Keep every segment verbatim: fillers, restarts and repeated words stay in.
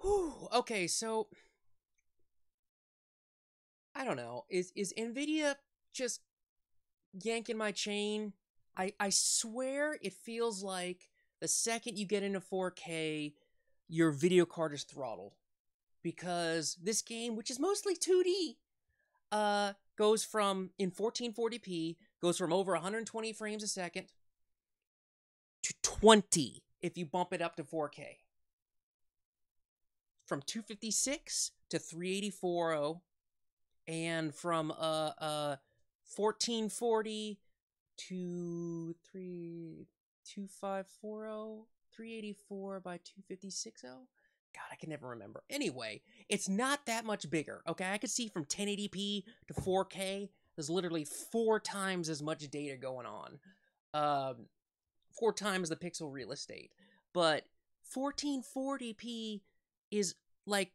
Whew, okay, so I don't know. Is is NVIDIA just yanking my chain? I I swear it feels like the second you get into four K, your video card is throttled, because this game, which is mostly two D, uh, goes from in fourteen forty p goes from over one hundred twenty frames a second to twenty if you bump it up to four K. From two fifty-six to three eighty forty, and from uh uh fourteen forty to three twenty-five forty, three eighty-four by two fifty-six oh. God, I can never remember. Anyway, it's not that much bigger. Okay, I could see from ten eighty p to four K, there's literally four times as much data going on. Um, four times the pixel real estate. But fourteen forty p is like,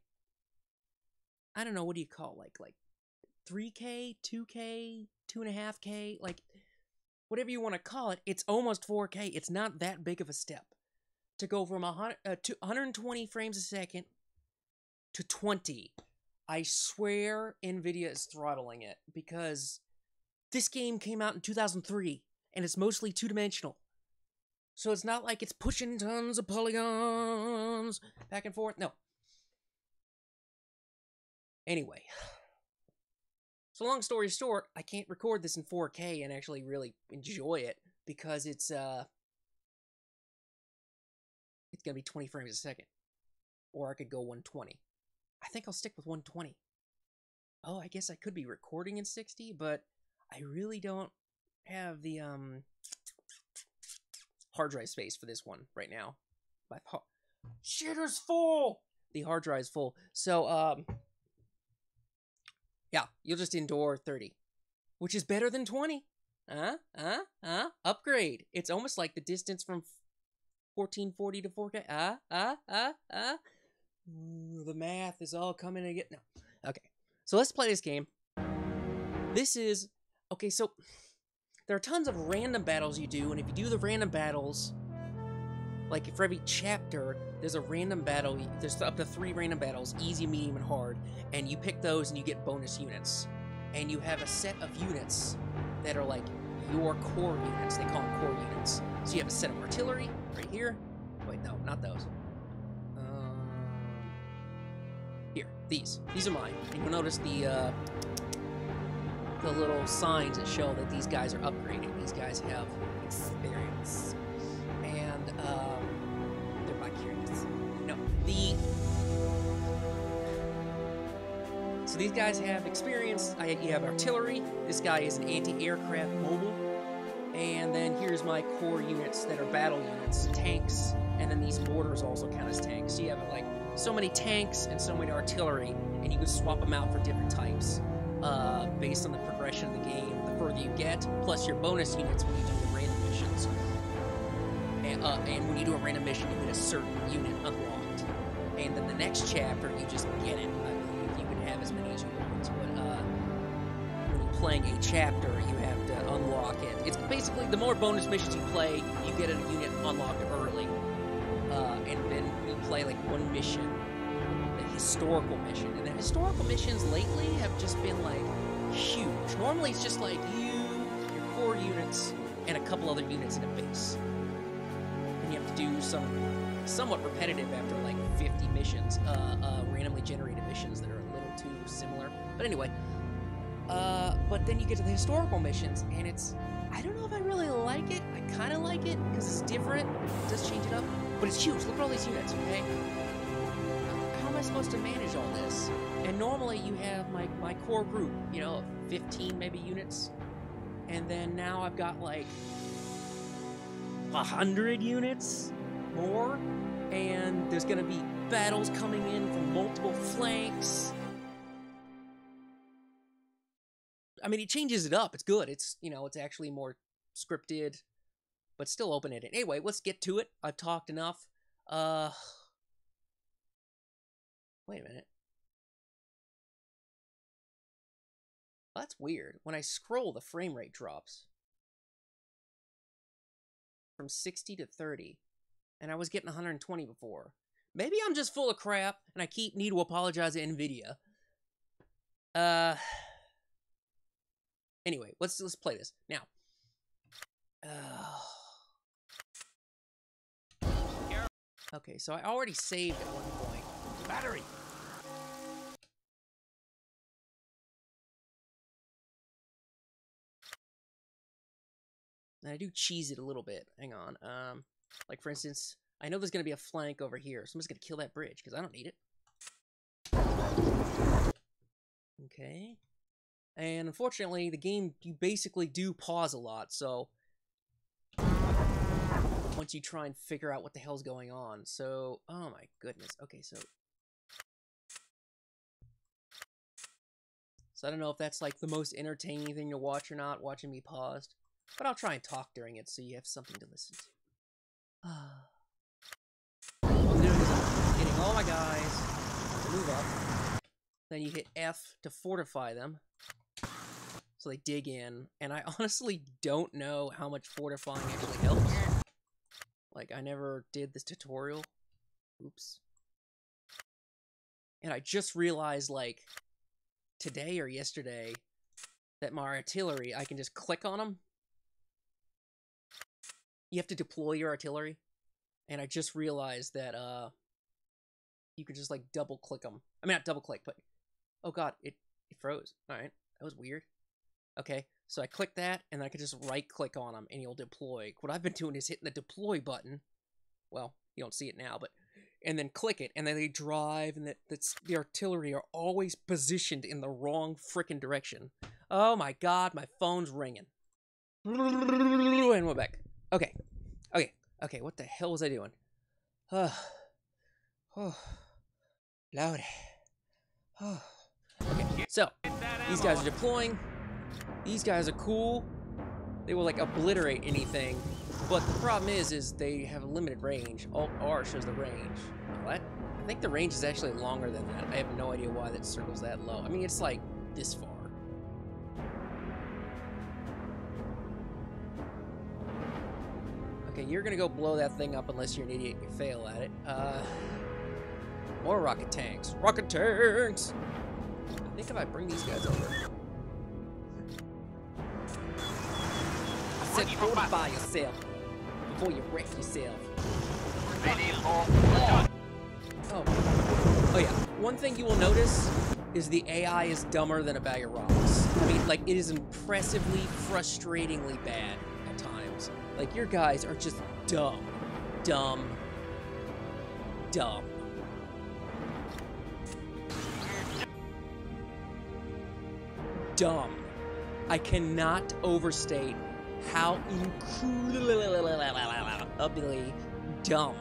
I don't know, what do you call, like, like three K, two K, two point five K, like, whatever you want to call it, it's almost four K. It's not that big of a step to go from one hundred, uh, to one hundred twenty frames a second to twenty. I swear NVIDIA is throttling it, because this game came out in two thousand three, and it's mostly two-dimensional. So it's not like it's pushing tons of polygons back and forth. No. Anyway. So long story short, I can't record this in four K and actually really enjoy it, because it's, uh... it's gonna be twenty frames a second. Or I could go one twenty. I think I'll stick with one twenty. Oh, I guess I could be recording in sixty, but I really don't have the, um... hard drive space for this one right now. My shitter's full! The hard drive's full. So, um... yeah, you'll just endure thirty, which is better than twenty. Huh? Huh? Huh? Upgrade. It's almost like the distance from fourteen forty to four K. Uh, uh, uh, uh. Ooh, the math is all coming again. No. Okay, so let's play this game. This is... okay, so there are tons of random battles you do, and if you do the random battles, like for every chapter, there's a random battle. There's up to three random battles, easy, medium, and hard. And you pick those and you get bonus units. And you have a set of units that are like your core units. They call them core units. So you have a set of artillery right here. Wait, no, not those. Um, here, these. These are mine. And you'll notice the, uh, the little signs that show that these guys are upgraded. These guys have experience. And, um... No, the... so these guys have experience. I, you have artillery. This guy is an anti-aircraft mobile. And then here's my core units that are battle units. Tanks. And then these mortars also count as tanks. So you have, like, so many tanks and so many artillery. And you can swap them out for different types. Uh, based on the progression of the game. The further you get. Plus your bonus units when you do the random missions. And, uh, and when you do a random mission, you get a certain unit unlocked. And then the next chapter, you just get it. I believe you can have as many as you want. But uh, when you're playing a chapter, you have to unlock it. It's basically, the more bonus missions you play, you get a unit unlocked early. Uh, and then you play, like, one mission, the historical mission. And the historical missions lately have just been, like, huge. Normally, it's just, like, you, your core units, and a couple other units in a base. You have to do some somewhat repetitive after like fifty missions, uh, uh, randomly generated missions that are a little too similar. But anyway, uh, but then you get to the historical missions, and it's, I don't know if I really like it. I kind of like it because it's different. It does change it up, but it's huge. Look at all these units, okay? How am I supposed to manage all this? And normally you have my, my core group, you know, fifteen maybe units. And then now I've got like one hundred units more, and there's gonna be battles coming in from multiple flanks. I mean, it changes it up. It's good. It's, you know, it's actually more scripted, but still open-ended. Anyway, let's get to it. I've talked enough. Uh, wait a minute. That's weird. When I scroll, the frame rate drops. From sixty to thirty, and I was getting one hundred twenty before. Maybe I'm just full of crap, and I keep need to apologize to NVIDIA. Uh. Anyway, let's let's play this now. Uh, okay, so I already saved at one point. Battery. And I do cheese it a little bit. Hang on. Um, like for instance, I know there's gonna be a flank over here, so I'm just gonna kill that bridge because I don't need it. Okay. And unfortunately, the game, you basically do pause a lot, so once you try and figure out what the hell's going on. So, oh my goodness. Okay, so. So I don't know if that's like the most entertaining thing to watch or not, watching me paused. But I'll try and talk during it so you have something to listen to. Uh, getting all my guys to move up. Then you hit F to fortify them. So they dig in. And I honestly don't know how much fortifying actually helps. Like, I never did this tutorial. Oops. And I just realized, like, today or yesterday, that my artillery, I can just click on them. You have to deploy your artillery, and I just realized that uh, you could just like double click them. I mean, not double click, but oh god, it it froze. All right, that was weird. Okay, so I click that, and I could just right click on them, and you'll deploy. What I've been doing is hitting the deploy button. Well, you don't see it now, but and then click it, and then they drive, and that that's the artillery are always positioned in the wrong frickin' direction. Oh my god, my phone's ringing, and we're back. Okay, okay, okay, what the hell was I doing? Oh, oh, Lordy. Oh. Okay, so, these guys are deploying. These guys are cool. They will, like, obliterate anything. But the problem is, is they have a limited range. Alt-R shows the range. What? I think the range is actually longer than that. I have no idea why that circle's that low. I mean, it's, like, this far. Okay, you're gonna go blow that thing up unless you're an idiot and you fail at it. Uh, more rocket tanks. Rocket tanks! I think if I bring these guys over. I said fortify yourself before you wreck yourself. Oh. Oh. Oh yeah. One thing you will notice is the A I is dumber than a bag of rocks. I mean, like, it is impressively, frustratingly bad. Like, your guys are just dumb, dumb, dumb. Dumb. I cannot overstate how incredibly dumb.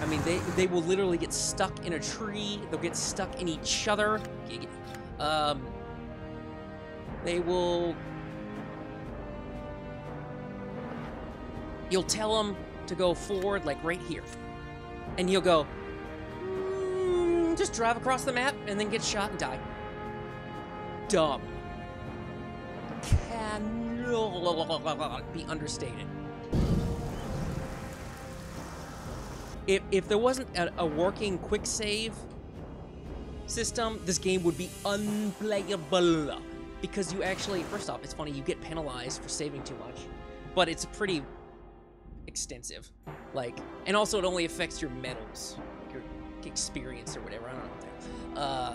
I mean, they, they will literally get stuck in a tree, they'll get stuck in each other. Um, they will... You'll tell him to go forward, like right here. And he'll go, mm, just drive across the map and then get shot and die. Dumb. Cannot be understated. If, if there wasn't a, a working quick save system, this game would be unplayable. Because you actually, first off, it's funny, you get penalized for saving too much. But it's pretty... extensive, like, and also it only affects your medals, your experience or whatever. I don't know. Uh,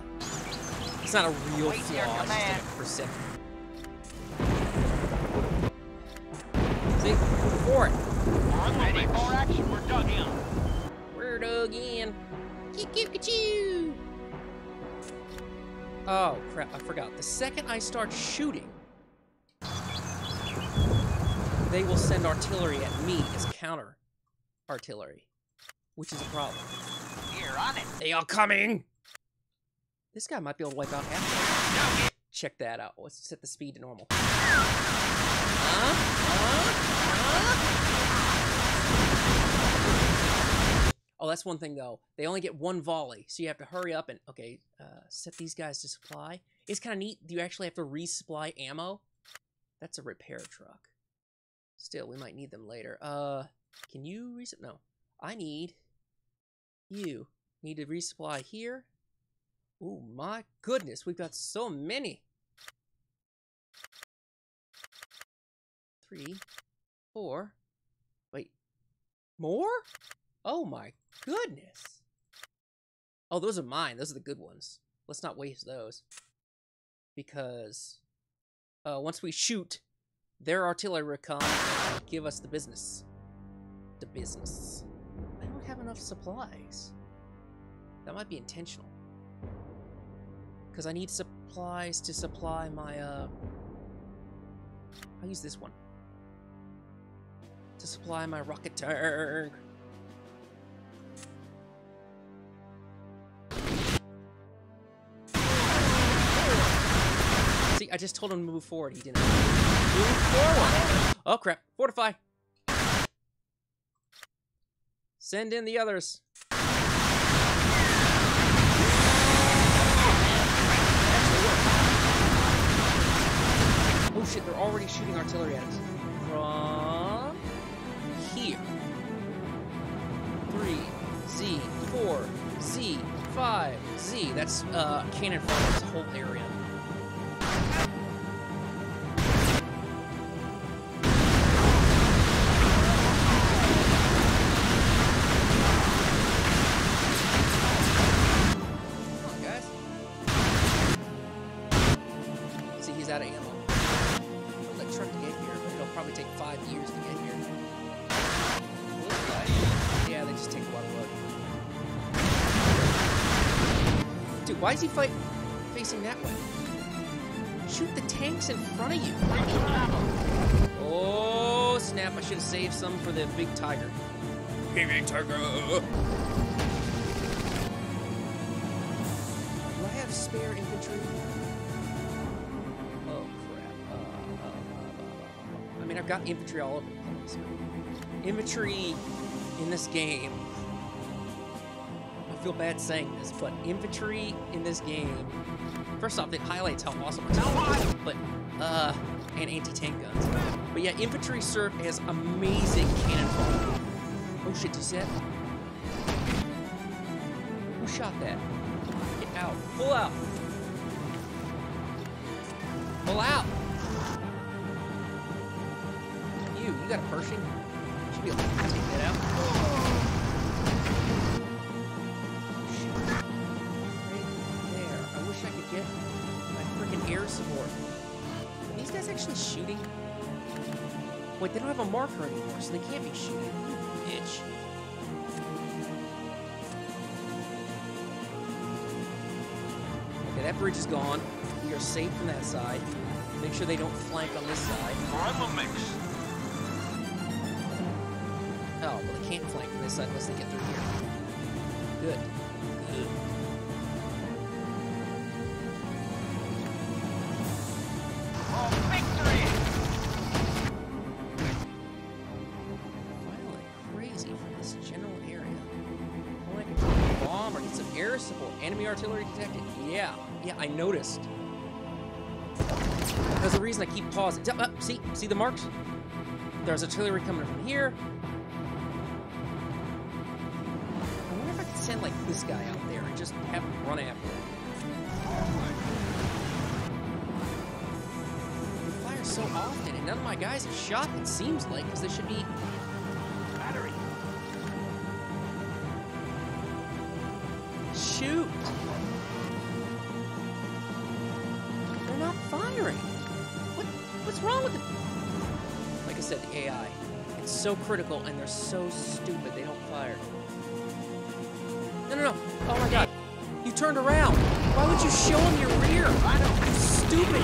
it's not a real Wait flaw, it's just a perception. See, for it. Ready for action. We're dug in. We're dug in. Choo-choo-choo. Oh crap! I forgot. The second I start shooting, they will send artillery at me as counter artillery, which is a problem. You're on it. They are coming. This guy might be able to wipe out half. No. Check that out. Let's set the speed to normal. Huh? Huh? Huh? Oh, that's one thing though. They only get one volley, so you have to hurry up and okay, uh, set these guys to supply. It's kind of neat. You actually have to resupply ammo. That's a repair truck. Still, we might need them later. Uh, can you reset? No. I need You need to resupply here. Oh my goodness, we've got so many. Three, four, wait, more? Oh my goodness. Oh, those are mine. Those are the good ones. Let's not waste those. Because uh, once we shoot, their artillery come give us the business. The business. I don't have enough supplies. That might be intentional. Because I need supplies to supply my, uh... I'll use this one. To supply my rocket tank. See, I just told him to move forward. He didn't. Move forward! Oh, crap. Fortify! Send in the others. Oh shit, they're already shooting artillery at us. From here. Three, Z, four, Z, five, Z. That's uh, cannon fire, this whole area. Why is he fight facing that way? Shoot the tanks in front of you. Oh, snap. I should have saved some for the big tiger. Big, big tiger. Do I have spare infantry? Oh, crap. Uh, uh, uh, I mean, I've got infantry all over the place. Infantry in this game. I feel bad saying this, but infantry in this game, first off, it highlights how awesome it is, but, uh, and anti-tank guns. But yeah, infantry served as amazing cannon fodder. Oh shit, did you see that? Who shot that? Get out. Pull out. Pull out! You, you got a Pershing? You should be able to take that out. Oh. Get my freaking air support. Are these guys actually shooting? Wait, they don't have a marker anymore, so they can't be shooting. You bitch. Okay, that bridge is gone. We are safe from that side. Make sure they don't flank on this side. I'm a mix. Oh, well, they can't flank from this side unless they get through here. Good. Good. Artillery detected. Yeah, yeah, I noticed. That's the reason I keep pausing. Uh, see, see the marks? There's artillery coming from here. I wonder if I could send, like, this guy out there and just have him run after him. They fire so often, and none of my guys have shot, it seems like, because they should be... Shoot! They're not firing! What, what's wrong with it? Like I said, the A I. It's so critical and they're so stupid they don't fire. No, no, no! Oh my god! You turned around! Why would you show them your rear? I don't... Stupid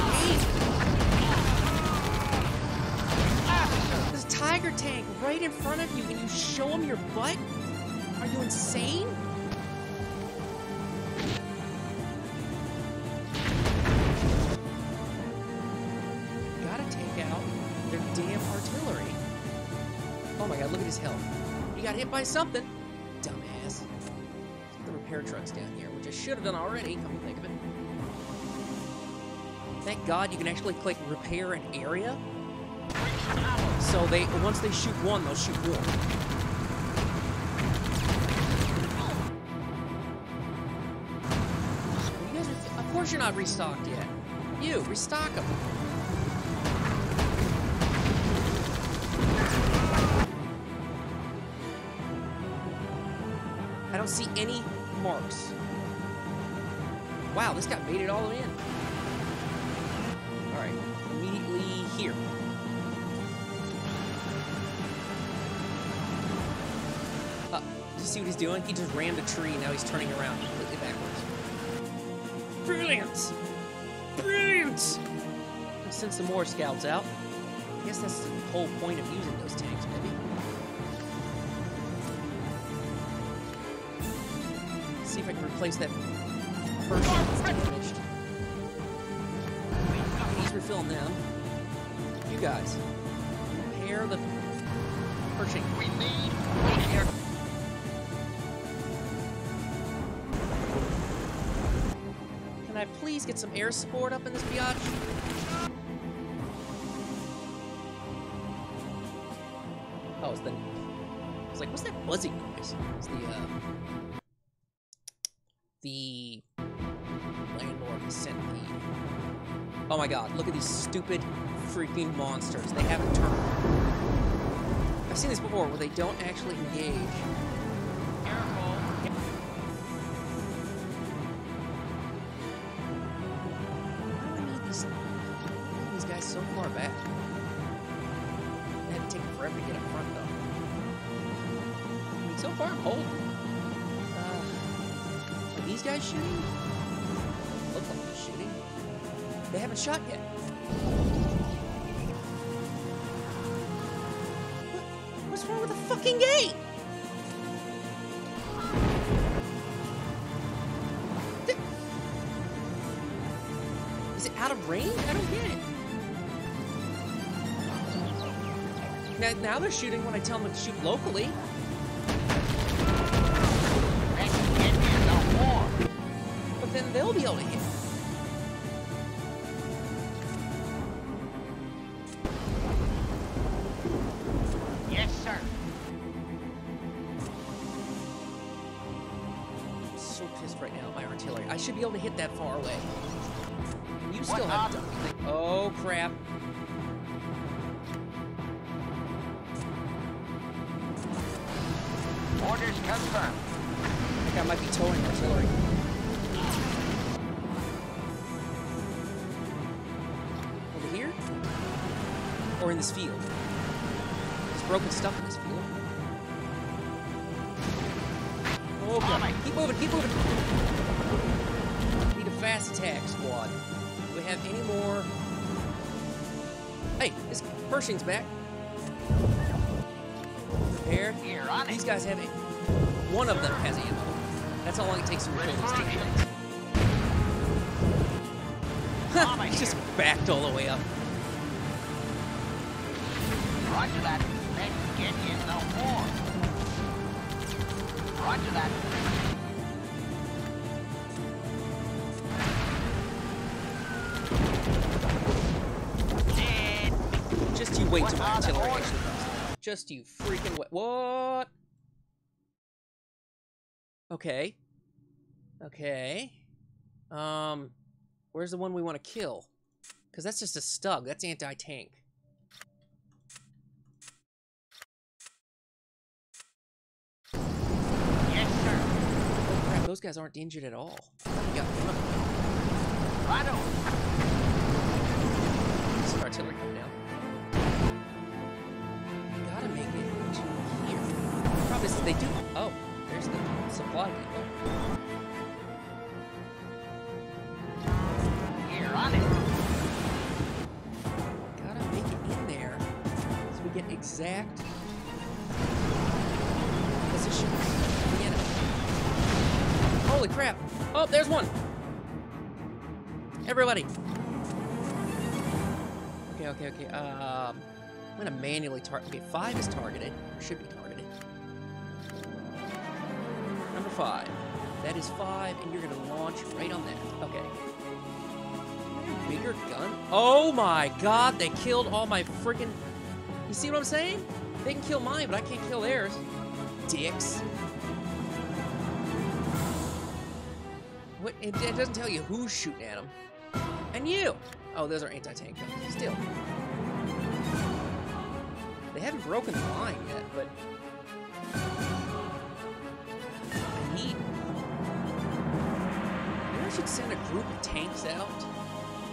ape! There's a tiger tank right in front of you and you show them your butt? Are you insane? Help. He got hit by something. Dumbass. The repair truck's down here, which I should have done already, come to think of it. Thank God you can actually click repair an area. So they once they shoot one, they'll shoot more. course you're not restocked yet. You, restock them. I don't see any marks. Wow, this got baited all in. All right, immediately here. Uh, you see what he's doing? He just rammed a tree, now he's turning around completely backwards. Brilliant! Brilliant! I'll send some more scouts out. I guess that's the whole point of using those tanks, maybe. Let's see if I can replace that first one that's damaged. He's refilling them. You guys, repair the perching. We need repair. Can I please get some air support up in this biatch? Oh, it's the... It's like, what's that buzzing noise? It's the, uh... The... landlord has sent the... Oh my god, look at these stupid freaking monsters. They haven't turned. I've seen this before, where they don't actually engage. So far back. It had to take forever to get up front, though. I mean, so far I'm holding. Uh, are these guys shooting? Look like they're shooting. They haven't shot yet. What? What's wrong with the fucking gate? Is it out of range? I don't get it. Now they're shooting when I tell them to shoot locally. But then they'll be able to hit. Yes, sir. I'm so pissed right now at my artillery. I should be able to hit that far away. You what still haven't done anything. Oh, crap. Orders confirmed. I think I might be towing artillery. Over here? Or in this field? There's broken stuff in this field. Oh, God. Keep moving, keep moving. We need a fast attack squad. Do we have any more? Hey, this Pershing's back. Here, on these it. Guys have a, one of them has ammo. That's how long it takes to refill those teammates. Ha! He just backed all the way up. Roger that. Let's get in the war. Roger that. Dead. Just you wait till my artillery actually comes. Just you freaking wh what? Okay. Okay. Um, where's the one we want to kill? Because that's just a stug. That's anti-tank. Yes, sir. Oh, crap. Those guys aren't injured at all. We got them. Right on. This is artillery coming down. This they do. Oh, there's the supply depot. Here on it. Gotta make it in there so we get exact position of the enemy. Holy crap! Oh, there's one. Everybody. Okay, okay, okay. Um, I'm gonna manually target. Okay, five is targeted. Or should be targeted. Five. That is five, and you're gonna launch right on that. Okay. Bigger gun? Oh my god, they killed all my freaking. You see what I'm saying? They can kill mine, but I can't kill theirs. Dicks. What, it, it doesn't tell you who's shooting at them. And you! Oh, those are anti-tank guns. Still. They haven't broken the line yet, but... I need... Maybe I should send a group of tanks out.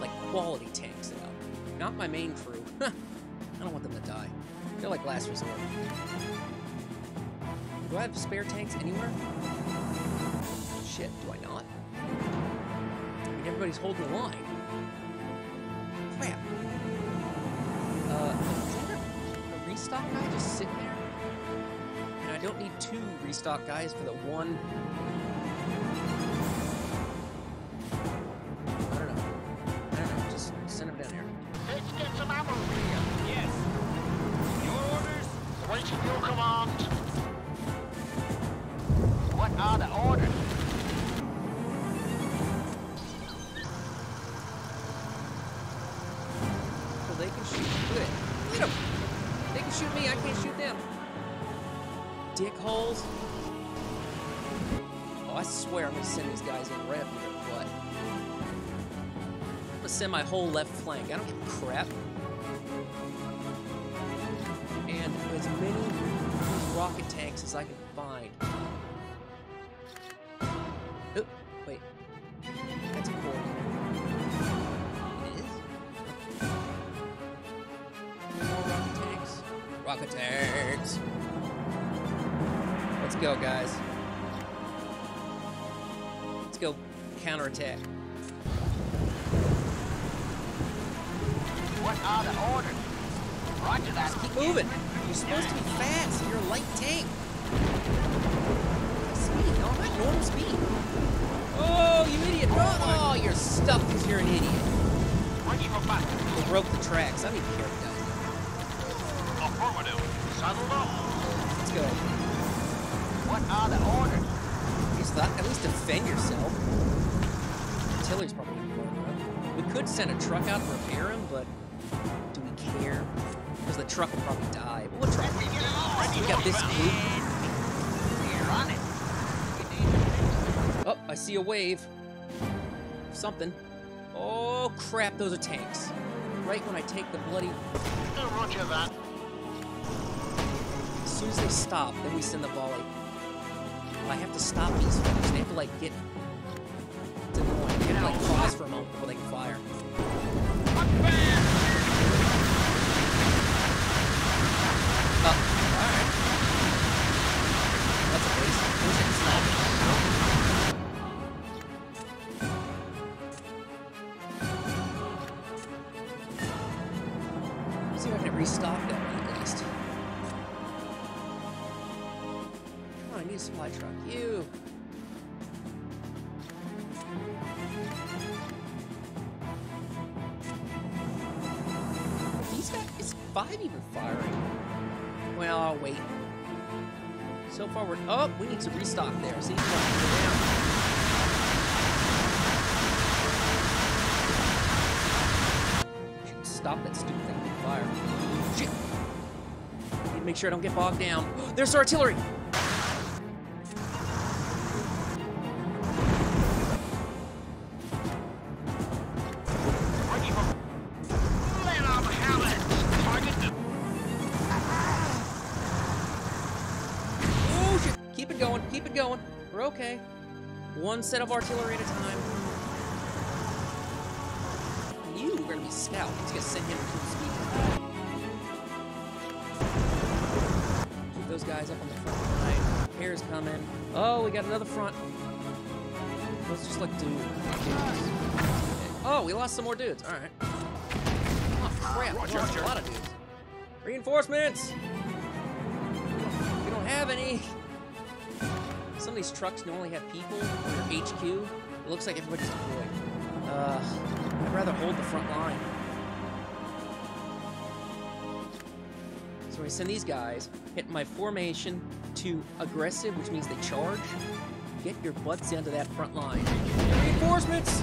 Like, quality tanks out. Not my main crew. I don't want them to die. They're like last resort. Do I have spare tanks anywhere? Shit, do I not? I mean, everybody's holding the line. Crap. Uh, is there a restock guy just sitting there? And I don't need two restock guys for the one. I don't know. I don't know. Just send him down here. Let's get some ammo here. Yes. Your orders. Waiting your command. What are the orders? They can shoot. Look at it. Look at them. They can shoot me. I can't shoot them. Dickholes. Oh, I swear I'm going to send these guys in ramp here. What? I'm going to send my whole left flank. I don't give a crap. And as many rocket tanks as I can find. Oh, wait. That's important. Rocket tanks. Let's go, guys. Let's go counterattack. What are the orders? Roger that. Just keep moving. You're supposed to be fast. You're a light tank. Speed. No, not normal speed. Oh, you idiot. Run. Oh, you're stuck because you're an idiot. You broke the tracks. I mean, careful. Saddled up. Let's go. What are the orders? At least, at least defend yourself. Artillery's probably important, huh? We could send a truck out to repair him, but do we care? Because the truck will probably die. But we'll try. We got this group. We're on it. Oh, I see a wave. Something. Oh crap! Those are tanks. Right when I take the bloody. Oh, roger that. As soon as they stop, then we send the volley. But I have to stop these folks. They have to, like, get to the point. They have to, like, pause for a moment before they can fire. Oh, alright. That's a waste. Who's it? Stop. Let's see if I can restock that one at least. I need a supply truck. You. These guys, is five even firing? Well, I'll wait. So far we're, oh, we need to restock there. See, he's down. Stop that stupid thing from fire. Shit. I need to make sure I don't get bogged down. There's artillery. Okay. One set of artillery at a time. You are gonna be stout. It's gonna send him to full speed. Keep those guys up on the front line. Air's coming. Oh, we got another front. Let's just like do. Oh, we lost some more dudes. All right. Oh crap! We lost a lot of dudes. Reinforcements. We don't have any. Some of these trucks normally have people or H Q. It looks like everybody's deployed. Uh, I'd rather hold the front line. So we send these guys, hit my formation to aggressive, which means they charge. Get your butts into that front line. Reinforcements!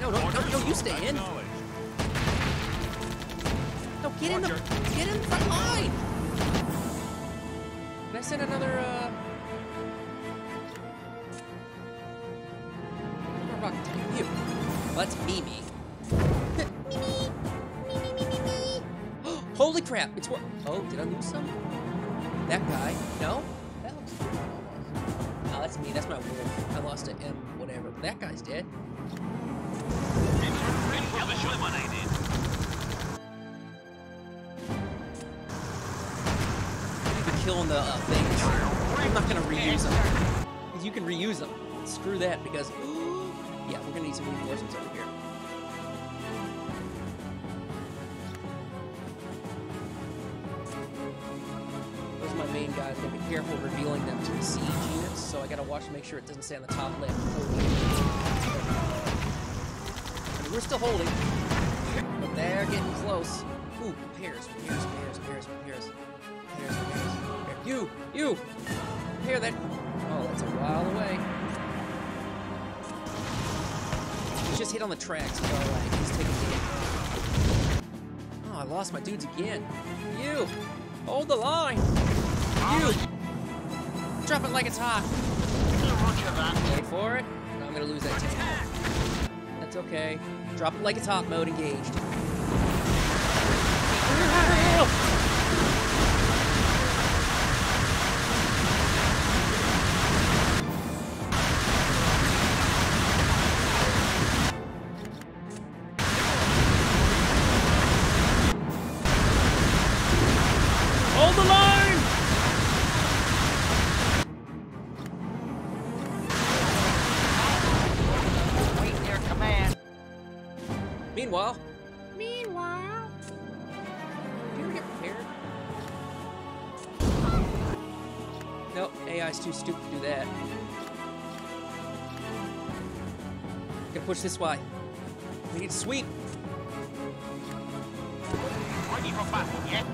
No, don't, don't, don't you stay in. No, get in the, get in the front line! Can I send another, uh... talking to you. What's Mimi? Mimi! Mimi, Mimi, Mimi! Holy crap, it's what? Oh, did I lose some? That guy? No? That looks good. Oh, that's me. That's my weird. I lost an M, whatever. But that guy's dead. Killing the uh, things. I'm not gonna reuse them. You can reuse them. Screw that, because ooh, yeah, we're gonna need some reinforcements over here. Those are my main guys. Gotta be careful revealing them to the siege units, so I gotta watch to make sure it doesn't stay on the top left. And we're still holding, but they're getting close. Ooh, pairs, pairs, pairs, pairs, pairs. You! You! Hear that? Oh, that's a while away. He's just hit on the tracks. All right, he's taking the hit. Oh, I lost my dudes again. You! Hold the line! You! Drop it like it's hot! Wait for it. No, I'm gonna lose that tank. That's okay. Drop it like it's hot mode engaged. Meanwhile, meanwhile, do you ever get prepared? Nope, A I's too stupid to do that. Gonna push this way. We need to sweep. Ready for battle, yeah?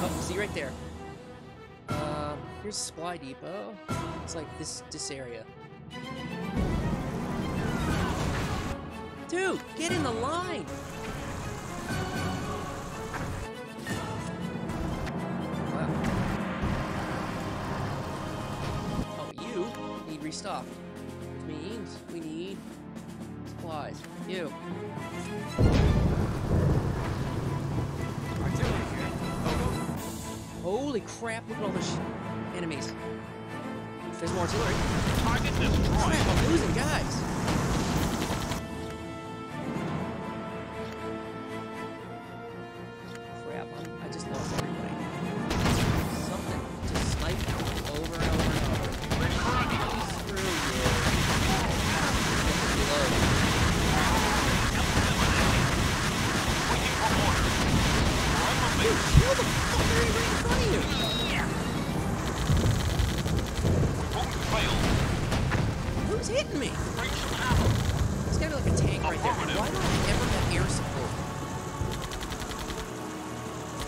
Oh, see right there. Um, here's Supply Depot. It's like this this area. Dude, get in the line! Wow. Oh, you need restock. Which means we need supplies. You. Holy crap, look at all the sh enemies. There's more artillery. Target destroyed. Crap, I'm losing guys. Hitting me! There's gotta be like a tank right there. Why don't I ever have air support?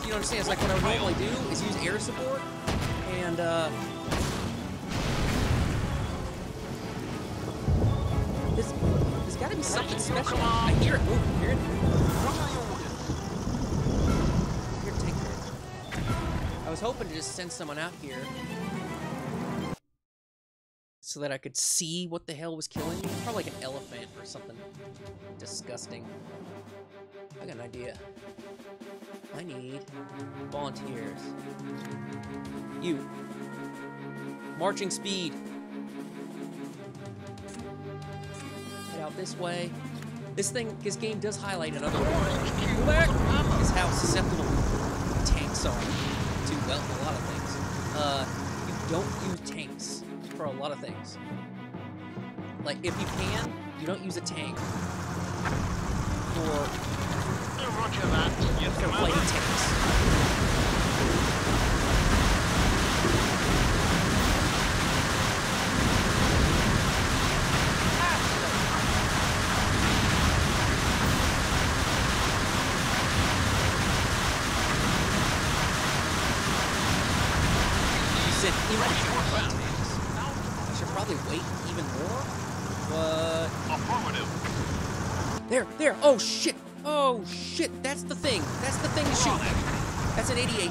You don't understand, it's like what I would normally do is use air support and uh... This, there's gotta be something special. I hear it moving, hear it? Here, take that. I was hoping to just send someone out here so that I could see what the hell was killing me. Probably like an elephant or something disgusting. I got an idea. I need volunteers. You. Marching speed. Head out this way. This thing, this game does highlight another one. Go back. Is how susceptible tanks are to, well, a lot of things. Uh, you don't use tanks for a lot of things. Like, if you can, you don't use a tank for Roger that. Yes, for light tanks. You said even probably wait even more, but affirmative. There, there. Oh shit! Oh shit! That's the thing. That's the thing to shoot. That's an eighty-eight.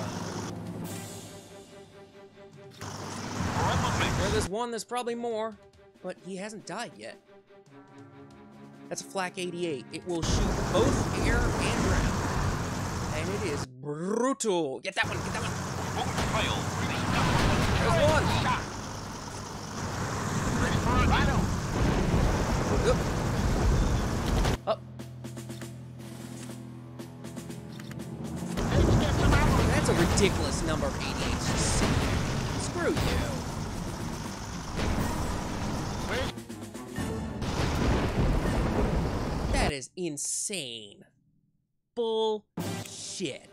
Well, there's one. There's probably more, but he hasn't died yet. That's a flak eighty-eight. It will shoot both air and ground. And it is brutal. Get that one, get that one. There's one. Shot. Ready for it? I know. Up. Up. That's a ridiculous number of eighty-eights. Screw you. That is insane. Bullshit.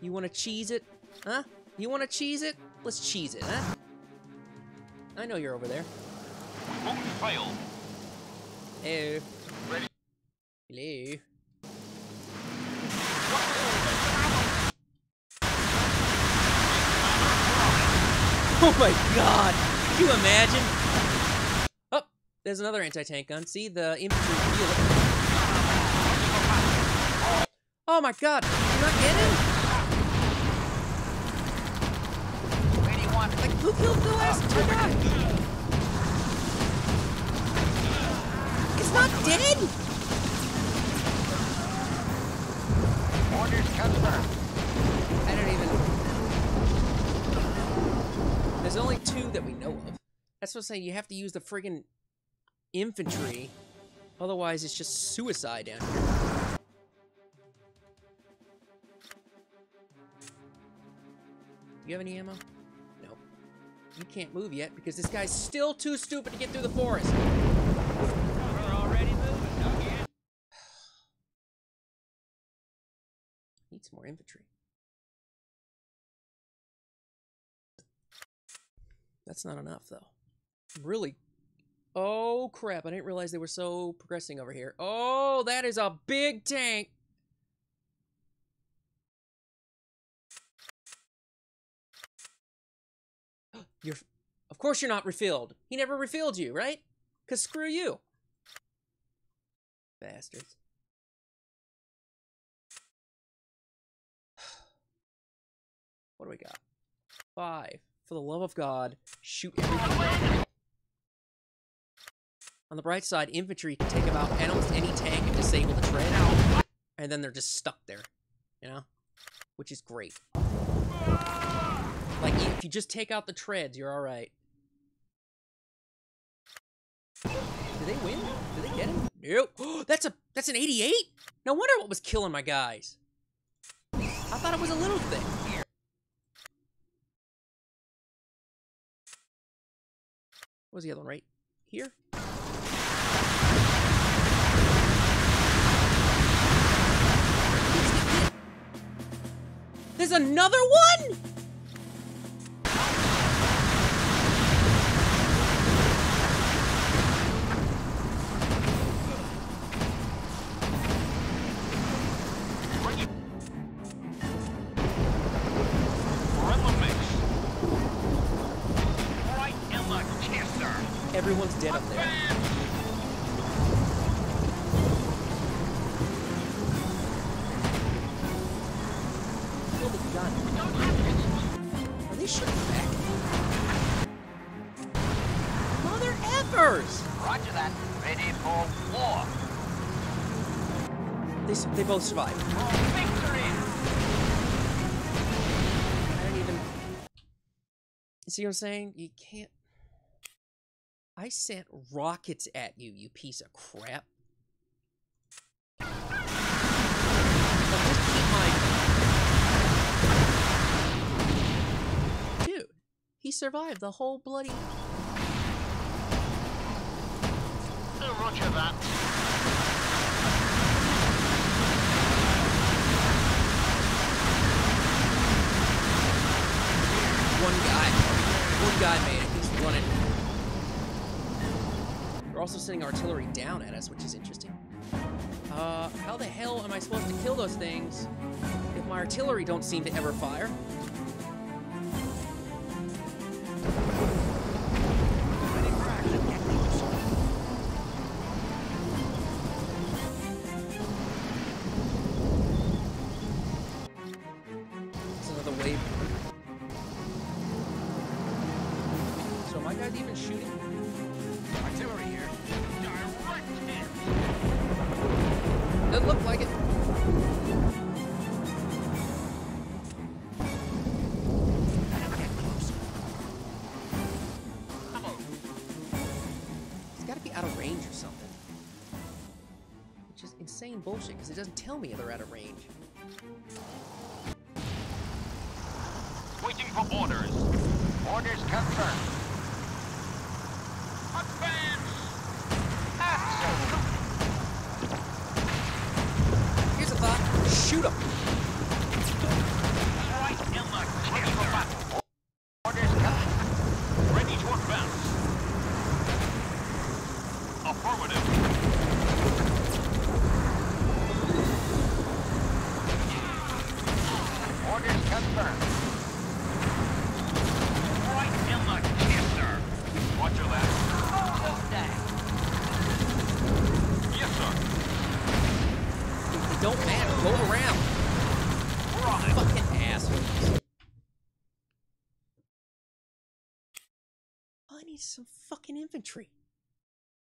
You want to cheese it? Huh? You want to cheese it? Let's cheese it, huh? I know you're over there. Hello. Ready. Hello. Oh my god! Can you imagine? There's another anti-tank gun. See, the infantry feel it. Oh my god! Did you not get him? Like, who killed the last two guys? It's not dead! Orders confirmed. I don't even... There's only two that we know of. That's what I'm saying, you have to use the friggin' infantry, otherwise it's just suicide down here. You have any ammo? No. You can't move yet because this guy's still too stupid to get through the forest. We're already moving, dog. Need some more infantry. That's not enough though. Really. Oh, crap. I didn't realize they were so progressing over here. Oh, that is a big tank. You're, of course you're not refilled. He never refilled you, right? Because screw you. Bastards. What do we got? Five. For the love of God, shoot everything. On the bright side, infantry can take about almost any tank and disable the tread out, and then they're just stuck there, you know? Which is great. Like, if you just take out the treads, you're alright. Did they win? Did they get him? Nope. that's a that's an eighty-eight? No wonder what was killing my guys. I thought it was a little thing. What was the other one, right here? There's another one?! Everyone's dead up there. Are they shooting back? Mother effers! Roger that. Ready for war. They, they both survived. Victory! I don't even... You see what I'm saying? You can't... I sent rockets at you, you piece of crap. He survived the whole bloody... Oh, roger that. One guy. One guy made it. He's running. They're also sending artillery down at us, which is interesting. Uh, how the hell am I supposed to kill those things if my artillery don't seem to ever fire? So my guy's even shooting? Artillery here. Direct hit. Doesn't look like it. He's got to be out of range or something. Which is insane bullshit because it doesn't tell me if they're out of range. Waiting for orders. Orders confirmed. Here's a thought. Shoot him. Right in the ready for battle. Orders coming. Ready to advance. Affirmative. Orders confirmed. Right in the kisser. Watch your left. Don't matter, go around. We're on it. Fucking assholes. I need some fucking infantry.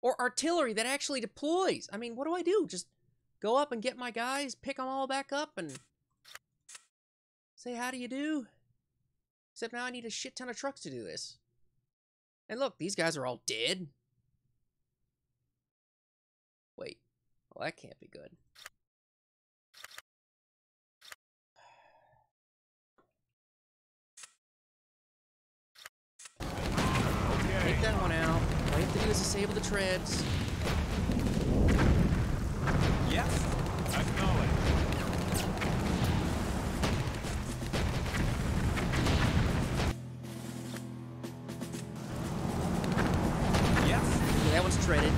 Or artillery that actually deploys. I mean, what do I do? Just go up and get my guys, pick them all back up, and say, how do you do? Except now I need a shit ton of trucks to do this. And look, these guys are all dead. Wait. Well, that can't be good. Take that one out. All you have to do is disable the treads. Yes. Acknowledge. Yes. Okay, that one's treaded.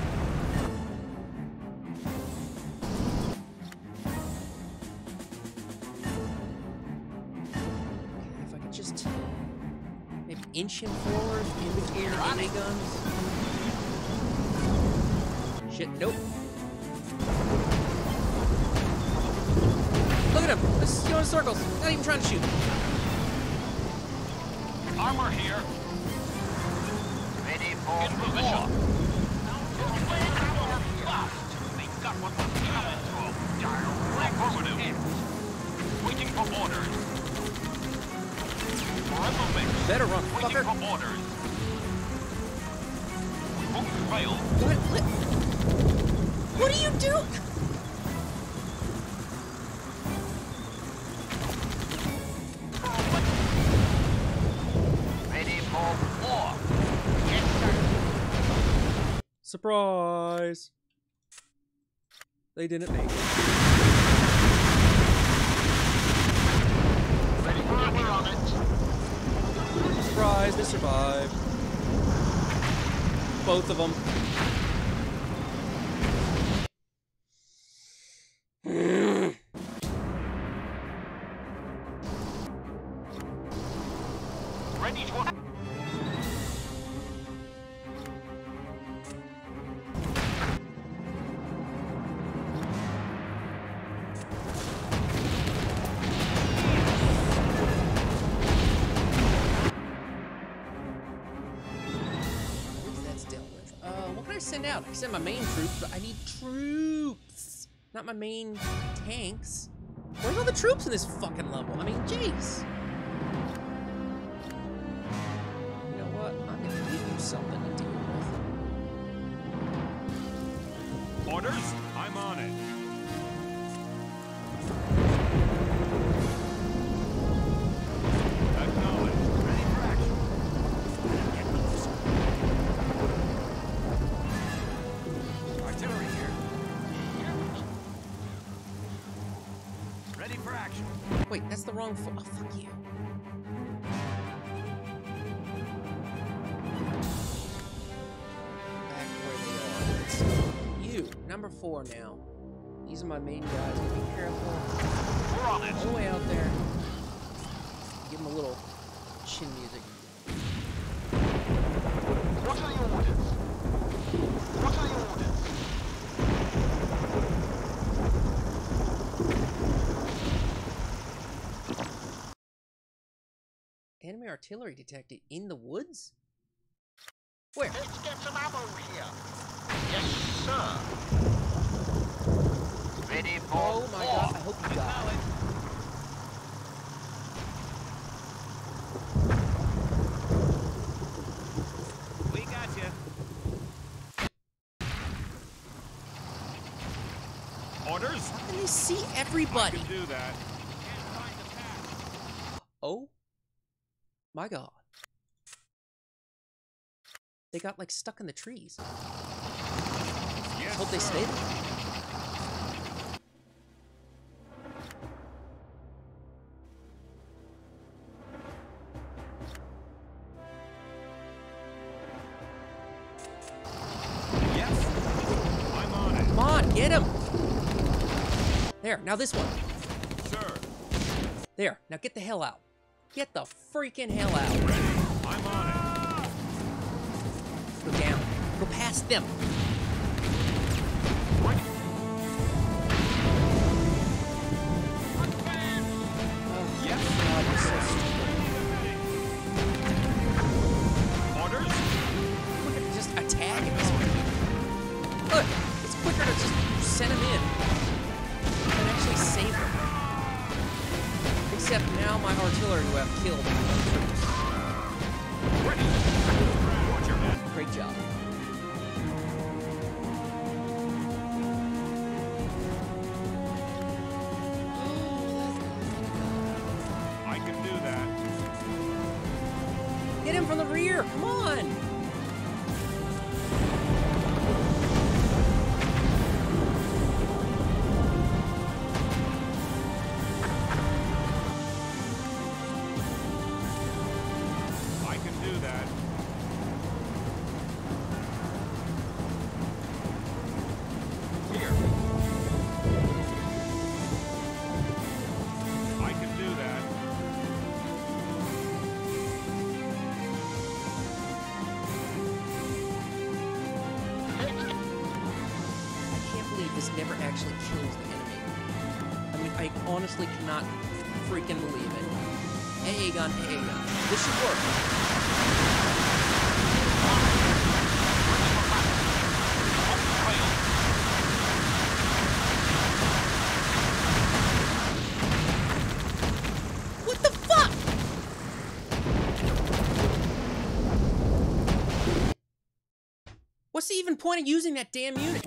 Okay, if I could just maybe inch him forward. Here, on it. Guns. Shit, nope. Look at him. Let's go in circles. Not even trying to shoot. Armor here. Ready for in position. Our last. They got what was coming to them. Direct forward. Waiting for orders. Better run, fucker. Waiting for orders. What, what? What do you do? Ready for war. Yes, sir. Surprise. They didn't make it. Ready for war. We're on it. Surprise, they survived. Both of them. Ready to walk. Send out. I send my main troops, but I need troops, not my main tanks. Where's all the troops in this fucking level? I mean, jeez. You know what? I'm gonna give you something to deal with. Orders? I'm on it. Wait, that's the wrong foot. Oh, fuck you. Back where they are. You, number four now. These are my main guys. Be careful. We're on it. All the way out there. Give them a little chin music. What are your orders? What are your orders? Enemy artillery detected in the woods? Where? Let's get some ammo here. Yes, sir. Ready for oh my god, I hope you die. We got you. Orders? How can you see everybody? I can do that. You can't find the path. Oh my god. They got, like, stuck in the trees. Yes, I hope they stay there. Yes, I'm on it. Come on, get him! There, now this one. Sure. There, now get the hell out. Get the freaking hell out. Ready. I'm on it. Go down. Go past them. What? Oh, yes. God, you're so stupid. Orders? Quicker to just attack him. Look, it's quicker to just send him in and actually save him. Except now my artillery will have killed my troops. Ready? Great job. I can do that. Get him from the rear. Come on. I can do that. This never actually kills the enemy. I mean, I honestly cannot freaking believe it. Hey, Aegon, hey, Aegon. This should work. What the fuck? What's the even point of using that damn unit?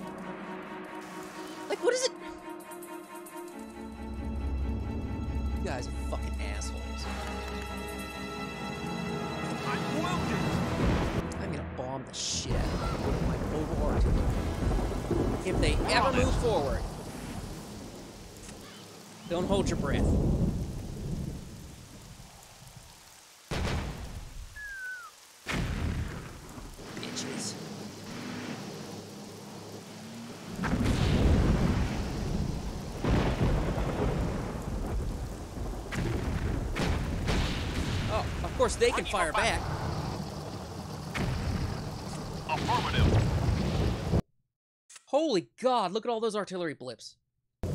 Like, what is it? You guys are fucking assholes. I'm wounded. I'm gonna bomb the shit out of my mobile artillery. If they We're ever move it. forward, don't hold your breath. Bitches. Of course, they can fire back. Affirmative. Holy God, look at all those artillery blips. I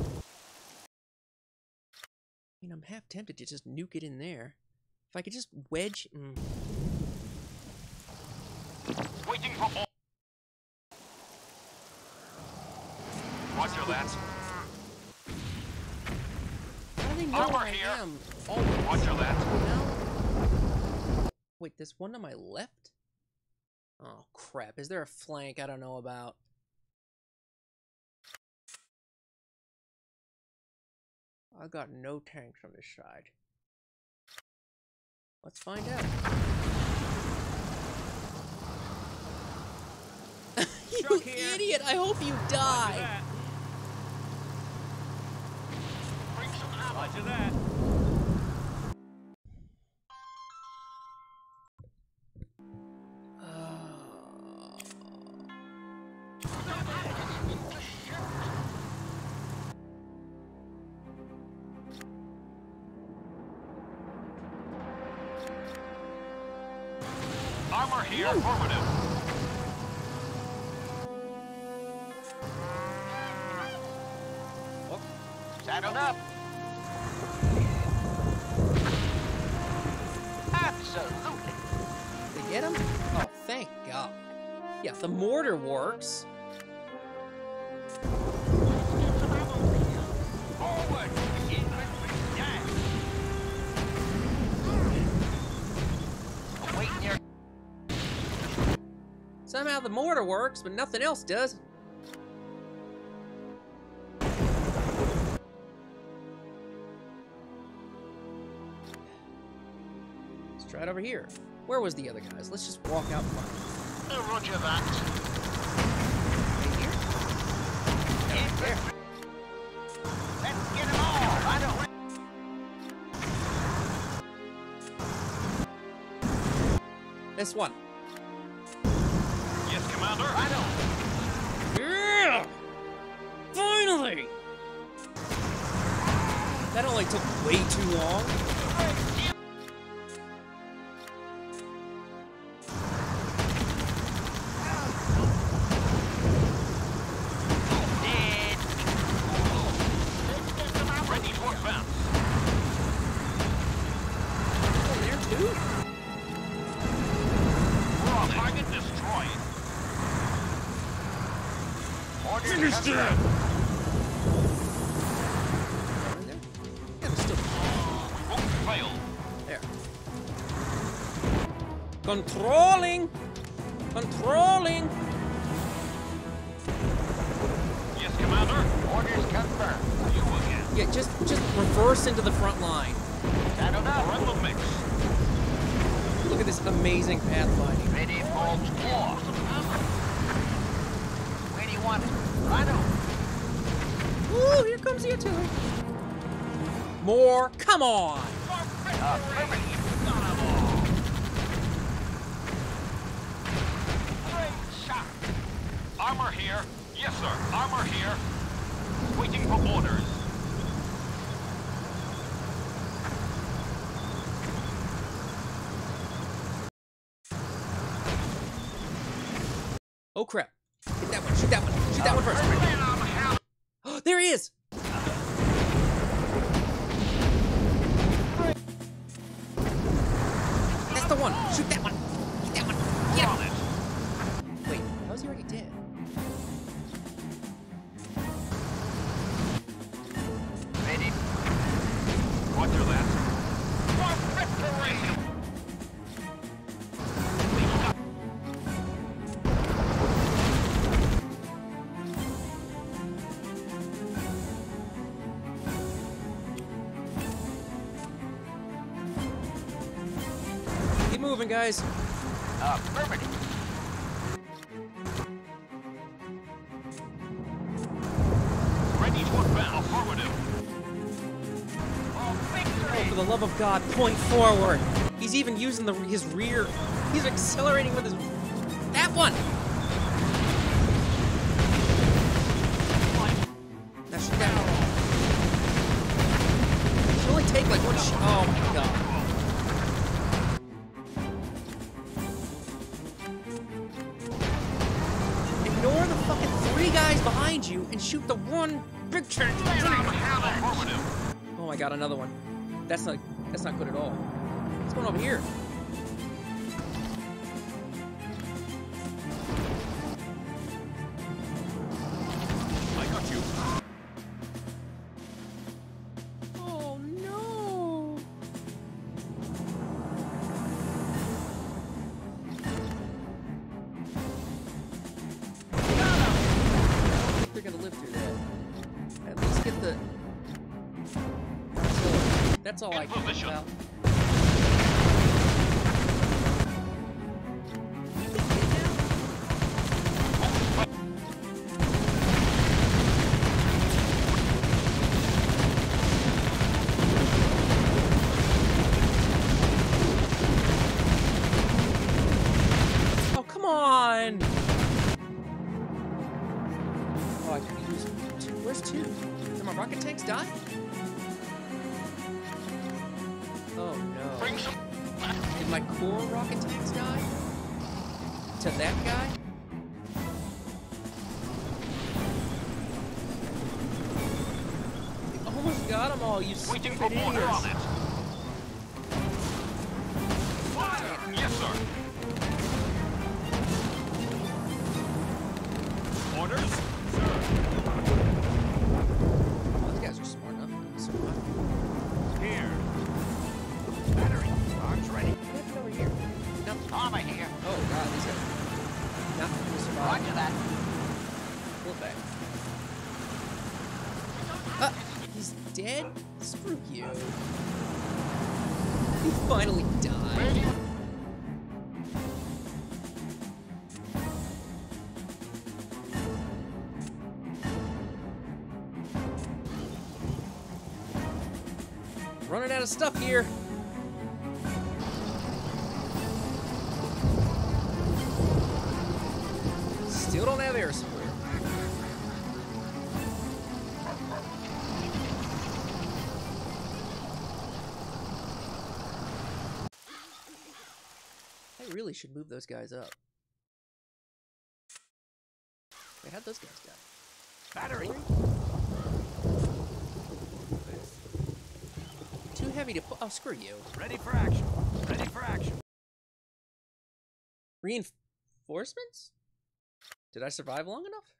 mean, I'm half tempted to just nuke it in there. If I could just wedge. Mm. Waiting for all. Watch your lance. How do they know where I am? Watch your lance. Wait, there's one to my left? Oh, crap. Is there a flank I don't know about? I got no tanks on this side. Let's find out. You idiot! I hope you die! Bring some ammo to that. Armor here, affirmative. Oh. Saddled up. Absolutely. Did you get him? Oh, thank God. Yeah, the mortar works. Somehow the mortar works, but nothing else does. Let's try it over here. Where was the other guys? Let's just walk out front. Oh, roger that. Right here? Yeah, there. This one. Yes, Commander. I don't. Yeah! Finally! That only took way too long. Dead. Ready for bounce. Oh, there too? Finish that! Are we there? Yeah, there's still... We won't fail. There. Controlling! Controlling! Yes, Commander. Orders confirmed. You again. Yeah, just, just reverse into the front line. Shadow down. We're in the mix. Look at this amazing pathfinding. Ready for war. Where do you want it? Rhino! Ooh, here comes the artillery. More, come on! Uh, shot. Armor here. Yes, sir. Armor here. Waiting for orders. Oh, crap. Hit that one, shoot that one. Shoot that one first. Oh, there he is! That's the one! Shoot that one! Shoot that one! Get him! Wait, how's he already dead? Ready? Roger that. Moving, guys. Uh, perfect. Ready for battle. Forward. Oh, victory! Oh, for the love of God, point forward. He's even using the his rear. He's accelerating with his that one. Now shoot that one. Should only take like one shot. Oh my God. You and shoot the one big turn. Oh my God, another one. That's not that's not good at all. What's going on over here? I got you. Oh no. That's all I can tell. Oh, come on! Oh, I could use two. Where's two? Did my rocket tanks die? Oh no. Bring some. Did my core rocket tanks die? To that guy? They almost got them all, you stupid idiots. Waiting for orders on it. Fire! Yes, sir. I here. Oh god, these guys. Nothing to survive. Roger that. Cool thing. Uh, he's dead? Screw you. He finally died. Running out of stuff here. Still don't have air support. I really should move those guys up. Wait, how'd those guys die? Battery. Too heavy to pull. Oh, screw you. Ready for action. Ready for action. Reinforcements? Did I survive long enough?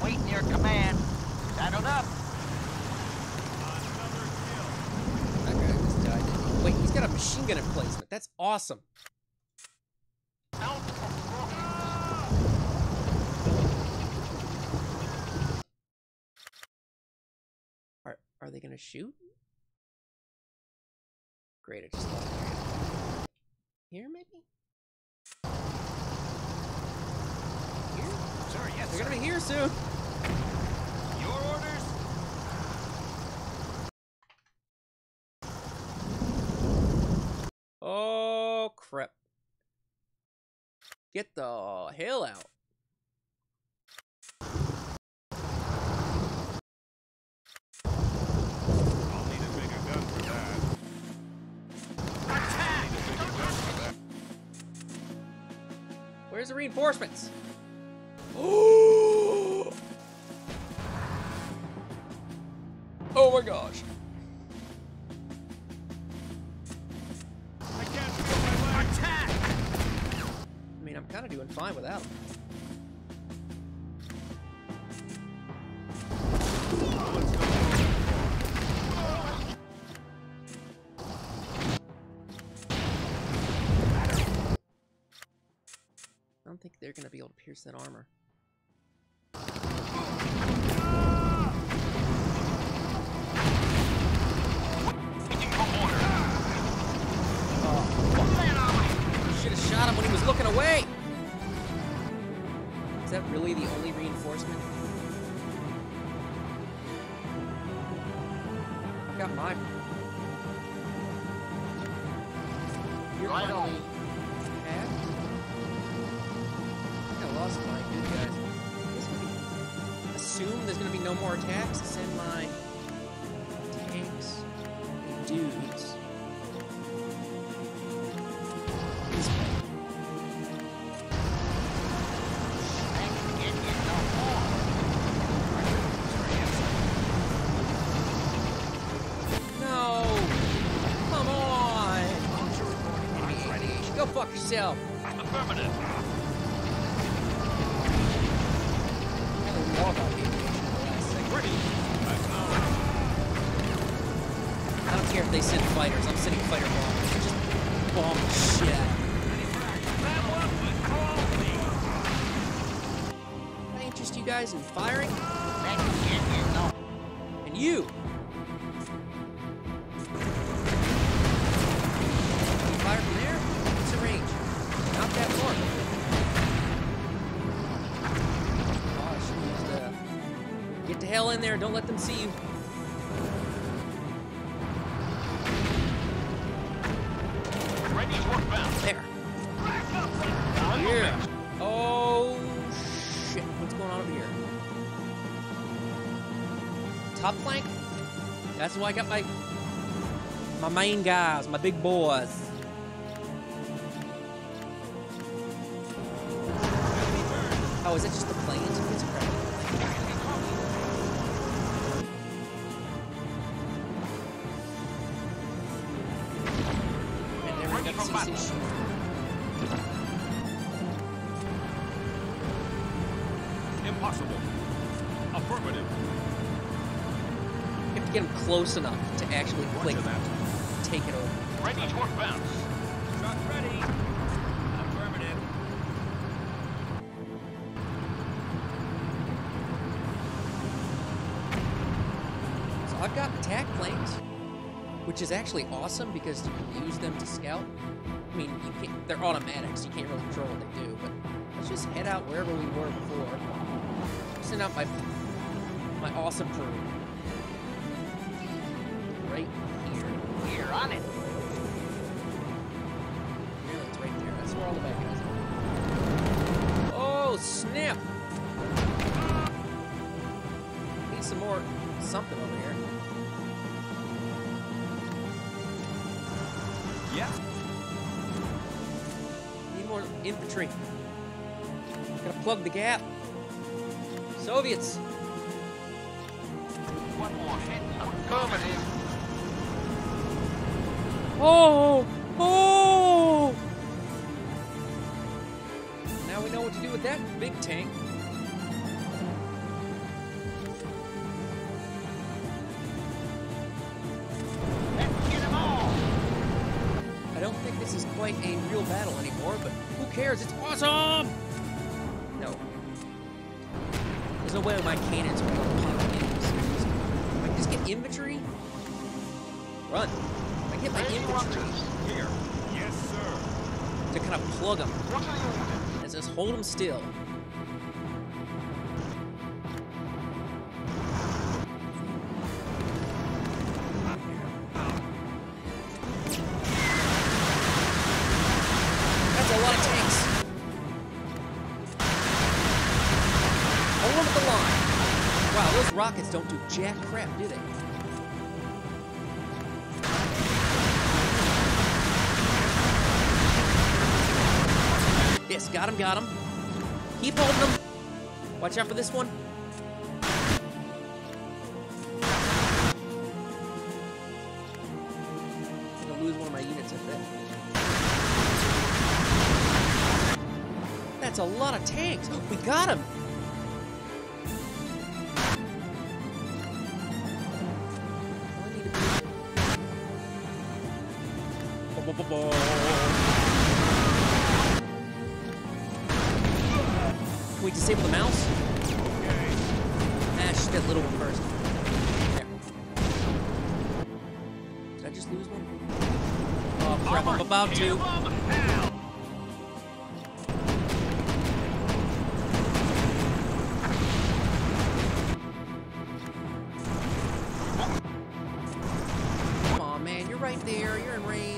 Awaiting your command. Saddled up. That guy just died. Wait, he's got a machine gun emplacement. That's awesome. Are they gonna shoot? Great, I just lost here. Here, maybe? Here? Sure, yes, They're sir. gonna be here soon! Your orders! Oh, crap. Get the hell out. Where's the reinforcements? Oh! Oh my gosh! I can't feel my legs. Attack! I mean, I'm kind of doing fine without them. I don't think they're gonna be able to pierce that armor. Oh, should have shot him when he was looking away. Is that really the only reinforcement? I've got mine. You're right on. My good guys. Assume there's gonna be no more attacks. Send my tanks, dudes. No, come on. Go fuck yourself. Affirmative. I don't care if they send fighters, I'm sending fighter bombs. Just bomb shit. Can I interest you guys in firing? And you! Can you fire from there? What's the range? Not that far. Get the hell in there, don't let them see you. There. Here. Oh, shit. What's going on over here? Top flank? That's why I got my, my main guys, my big boys. Oh, is that just the planes? It's crap. Impossible. Affirmative. to get him close enough to actually click that. Take it over. Ready to work bounce. Truck ready. Affirmative. So I've got attack planes, which is actually awesome because you can use them to scout. I mean, you can't, they're automatics. You can't really control what they do, but let's just head out wherever we were before. Send out my my awesome crew. Right here. Here, on it. Yeah, it's right there. That's where all the bad guys are. Oh, snap! Need some more something over here. Yeah. Need more infantry. Gotta plug the gap. Soviets! One more hit. Affirmative. Oh! Oh! Now we know what to do with that big tank. Let's get them all! I don't think this is quite a real battle anymore, but who cares? It's awesome! There's no way my cannons are going to pop in. If I can just get infantry, run. If I can get my infantry here. Yes, sir. To kind of plug them. And just hold them still. Rockets don't do jack crap, do they? Yes, got him, got him. Keep holding them. Watch out for this one. I'm gonna lose one of my units at that. That's a lot of tanks. We got him. Can we disable the mouse? Okay. Ah, shoot that little one first. There. Did I just lose one? Oh crap, I'm about to. Come on, man, you're right there, you're in range.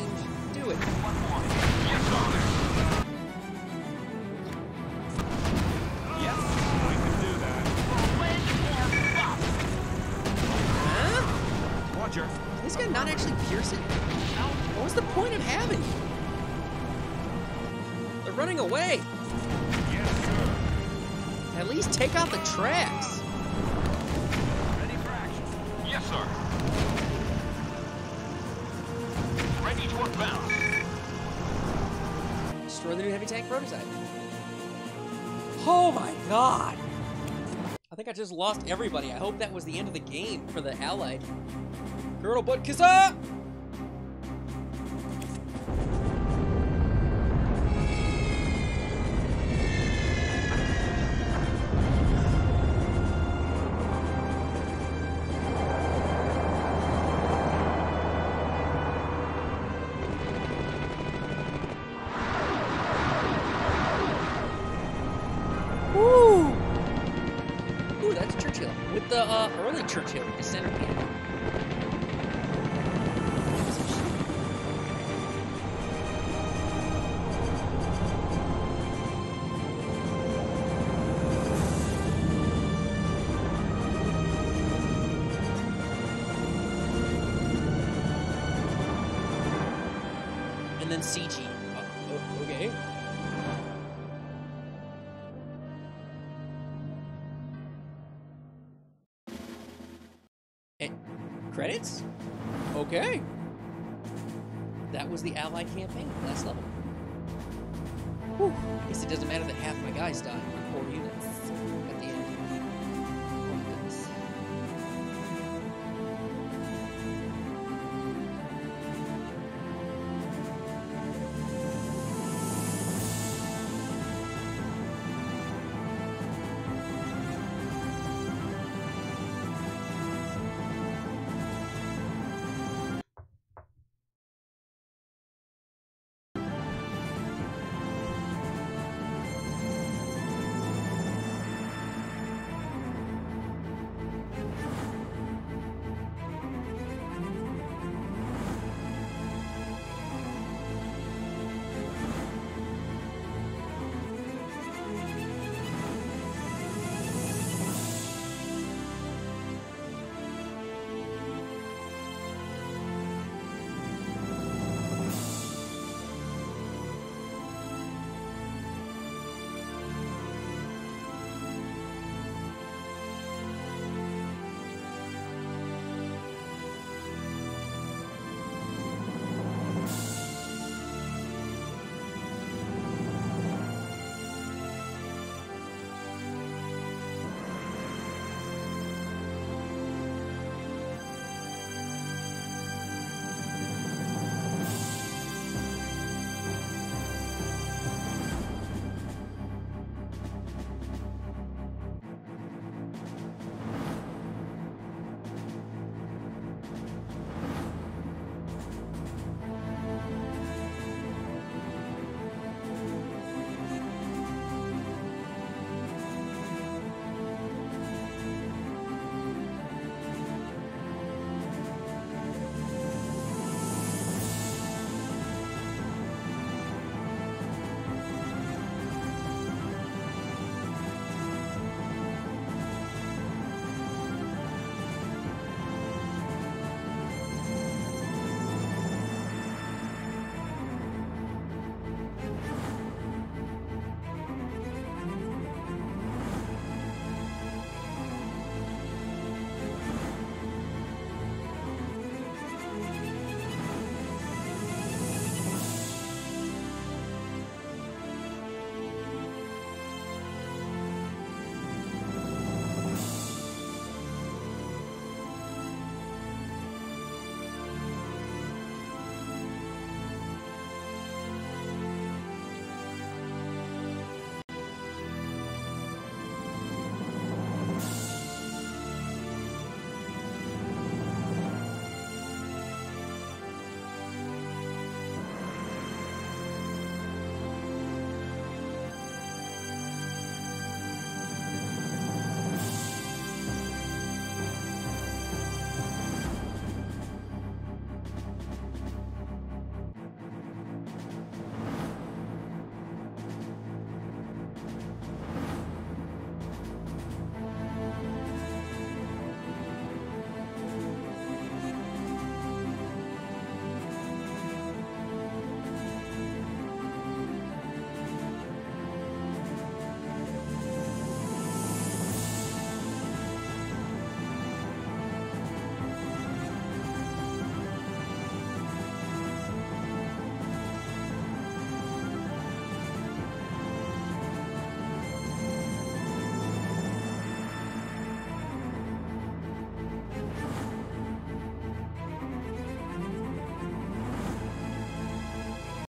Do it. One more. Yes, yes, I can do that. Huh? Roger. Can this guy not actually pierce it? What was the point of having it? They're running away. Yes, sir. At least take out the tracks. Ready for action. Yes, sir. Ready to bounce. Destroy the new heavy tank prototype. Oh my god! I think I just lost everybody. I hope that was the end of the game for the Allied. Colonel Budkisa! With the uh, early Churchill, the center here. And then C G. Uh, okay. Credits? Okay. That was the Allied campaign, last level. Whew. I guess it doesn't matter that half my guys died.